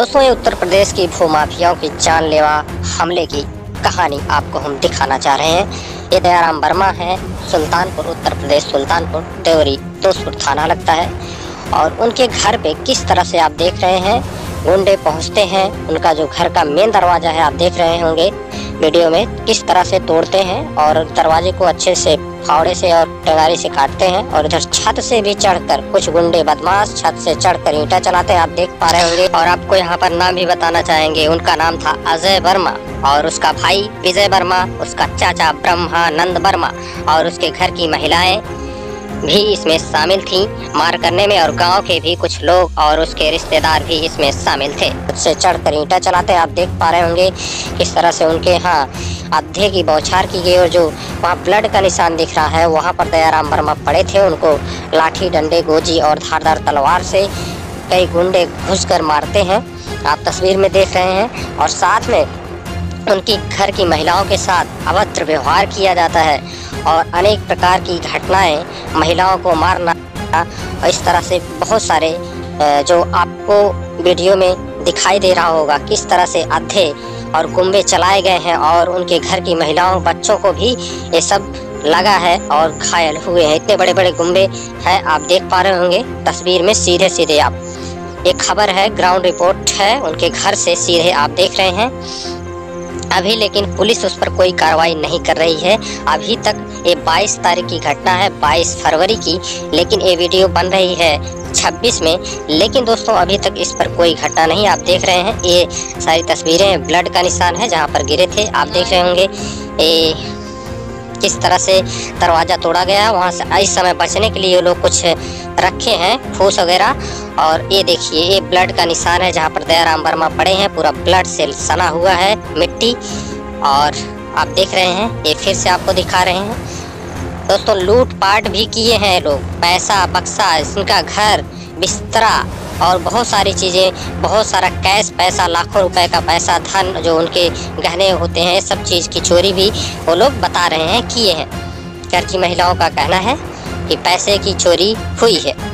दोस्तों, ये उत्तर प्रदेश की भूमाफियाओं की जानलेवा हमले की कहानी आपको हम दिखाना चाह रहे हैं। ये दयाराम वर्मा है, सुल्तानपुर उत्तर प्रदेश, सुल्तानपुर देवरी दोस्तपुर थाना लगता है। और उनके घर पे किस तरह से आप देख रहे हैं गुंडे पहुंचते हैं, उनका जो घर का मेन दरवाजा है आप देख रहे होंगे वीडियो में, किस तरह से तोड़ते हैं और दरवाजे को अच्छे से फावड़े से और टंगारी से काटते हैं। और इधर छत से भी चढ़कर कुछ गुंडे बदमाश छत से चढ़कर ईंटा चलाते हैं, आप देख पा रहे होंगे। और आपको यहाँ पर नाम भी बताना चाहेंगे, उनका नाम था अजय वर्मा और उसका भाई विजय वर्मा, उसका चाचा ब्रह्मानंद वर्मा और उसके घर की महिलाएं भी इसमें शामिल थीं मार करने में। और गांव के भी कुछ लोग और उसके रिश्तेदार भी इसमें शामिल थे। उससे चढ़कर ईंटा चलाते आप देख पा रहे होंगे किस तरह से उनके यहाँ अधे की बौछार की गई। और जो वहाँ ब्लड का निशान दिख रहा है वहाँ पर दयाराम वर्मा पड़े थे। उनको लाठी डंडे गोजी और धारदार तलवार से कई गुंडे घुसकर मारते हैं, आप तस्वीर में देख रहे हैं। और साथ में उनकी घर की महिलाओं के साथ अभद्र व्यवहार किया जाता है और अनेक प्रकार की घटनाएं, महिलाओं को मारना और इस तरह से बहुत सारे जो आपको वीडियो में दिखाई दे रहा होगा किस तरह से अधे और गुम्बे चलाए गए हैं। और उनके घर की महिलाओं बच्चों को भी ये सब लगा है और घायल हुए हैं। इतने बड़े बड़े गुम्बे हैं आप देख पा रहे होंगे तस्वीर में सीधे सीधे। आप एक खबर है, ग्राउंड रिपोर्ट है, उनके घर से सीधे आप देख रहे हैं अभी। लेकिन पुलिस उस पर कोई कार्रवाई नहीं कर रही है अभी तक। ये 22 तारीख की घटना है, 22 फरवरी की, लेकिन ये वीडियो बन रही है 26 में। लेकिन दोस्तों अभी तक इस पर कोई घटना नहीं, आप देख रहे हैं। ये सारी तस्वीरें ब्लड का निशान है जहां पर गिरे थे, आप देख रहे होंगे ये किस तरह से दरवाज़ा तोड़ा गया है। वहाँ से इस समय बचने के लिए ये लोग कुछ रखे हैं फूस वगैरह। और ये देखिए ये ब्लड का निशान है जहाँ पर दयाराम वर्मा पड़े हैं, पूरा ब्लड से सना हुआ है मिट्टी। और आप देख रहे हैं ये फिर से आपको दिखा रहे हैं दोस्तों, लूटपाट भी किए हैं लोग, पैसा बक्सा, इनका घर, बिस्तरा और बहुत सारी चीज़ें, बहुत सारा कैश पैसा, लाखों रुपए का पैसा, धन जो उनके गहने होते हैं, सब चीज़ की चोरी भी वो लोग बता रहे हैं किए हैं। घर की महिलाओं का कहना है कि पैसे की चोरी हुई है।